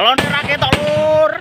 Kalau nerake tok lur.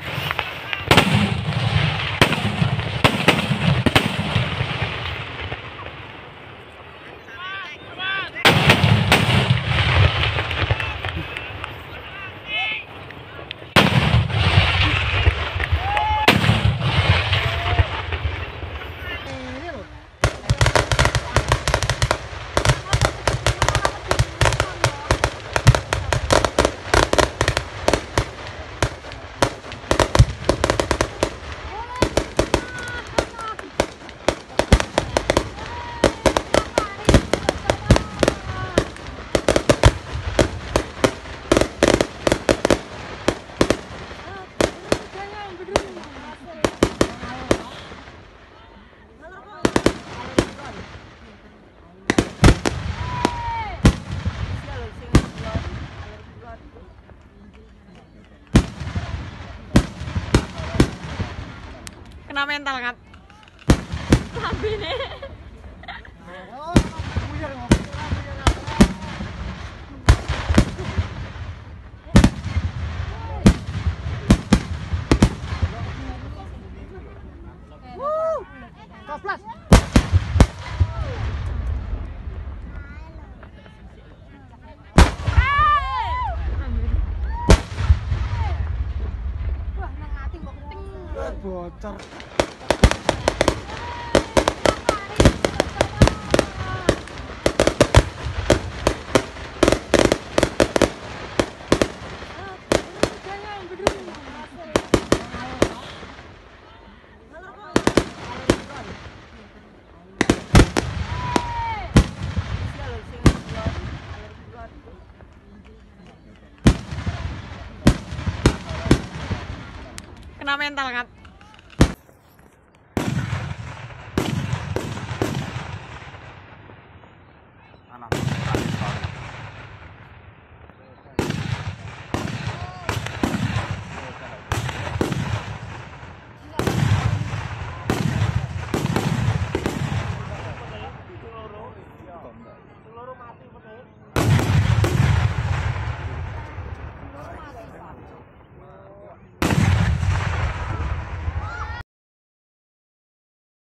Kena mental kan? Tapi nih. Plus. Bocor. Kena mental kan?